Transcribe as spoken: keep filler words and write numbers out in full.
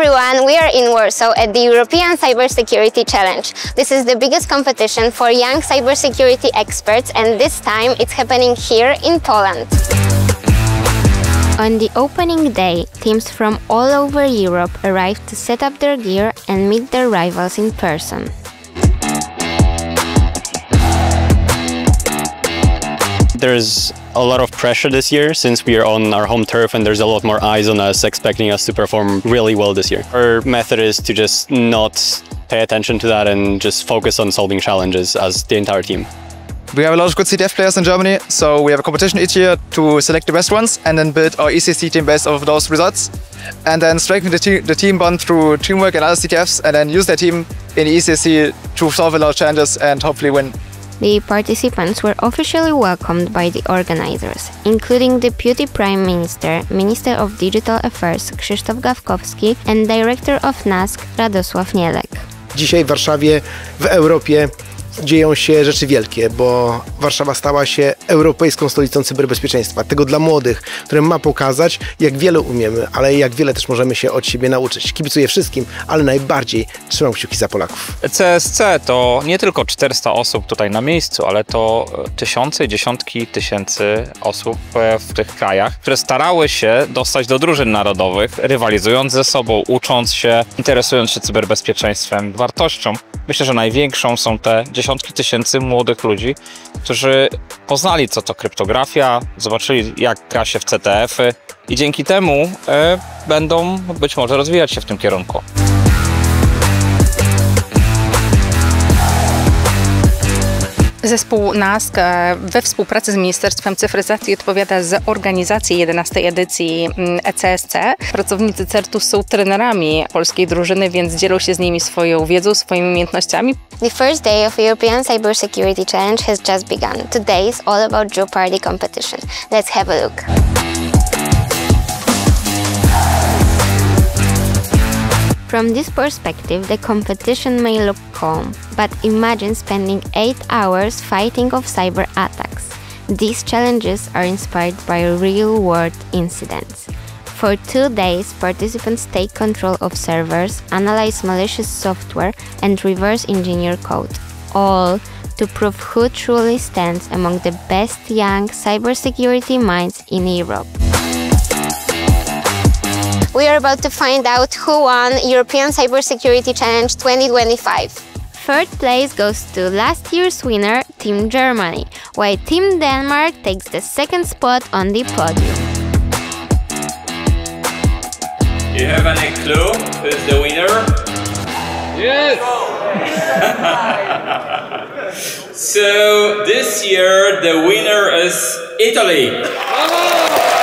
everyone, we are in Warsaw at the European Cybersecurity Challenge. This is the biggest competition for young cybersecurity experts, and this time it's happening here in Poland. On the opening day, teams from all over Europe arrived to set up their gear and meet their rivals in person. There's a lot of pressure this year since we are on our home turf, and there's a lot more eyes on us expecting us to perform really well this year. Our method is to just not pay attention to that and just focus on solving challenges as the entire team. We have a lot of good C D F players in Germany, so we have a competition each year to select the best ones and then build our E C S C team based off of those results, and then strengthen the, te the team bond through teamwork and other C D Fs, and then use their team in the E C S C to solve a lot of challenges and hopefully win. The participants were officially welcomed by the organizers, including Deputy Prime Minister, Minister of Digital Affairs Krzysztof Gawkowski and Director of N A S C Radosław Nielek. Dzisiaj w Warszawie, w Europie dzieją się rzeczy wielkie, bo Warszawa stała się europejską stolicą cyberbezpieczeństwa. Tego dla młodych, które ma pokazać, jak wiele umiemy, ale jak wiele też możemy się od siebie nauczyć. Kibicuję wszystkim, ale najbardziej trzymam kciuki za Polaków. C S C to nie tylko czterysta osób tutaj na miejscu, ale to tysiące i dziesiątki tysięcy osób w tych krajach, które starały się dostać do drużyn narodowych, rywalizując ze sobą, ucząc się, interesując się cyberbezpieczeństwem, wartością. Myślę, że największą są te dziesiątki tysięcy młodych ludzi, którzy poznali, co to kryptografia, zobaczyli, jak gra się w C D F-y i dzięki temu e, będą być może rozwijać się w tym kierunku. Zespół N A S C we współpracy z Ministerstwem Cyfryzacji odpowiada za organizację jedenastej edycji E C S C. Pracownicy certu są trenerami polskiej drużyny, więc dzielą się z nimi swoją wiedzą, swoimi umiejętnościami. The first day of European Cybersecurity Challenge has just begun. Today is all about Jew Party competition. Let's have a look. From this perspective, the competition may look calm, but imagine spending eight hours fighting off cyber attacks. These challenges are inspired by real-world incidents. For two days, participants take control of servers, analyze malicious software, and reverse engineer code. All to prove who truly stands among the best young cybersecurity minds in Europe. We are about to find out who won European Cybersecurity Challenge twenty twenty-five. Third place goes to last year's winner, Team Germany, while Team Denmark takes the second spot on the podium. Do you have any clue who is the winner? Yes! So, this year the winner is Italy! Oh!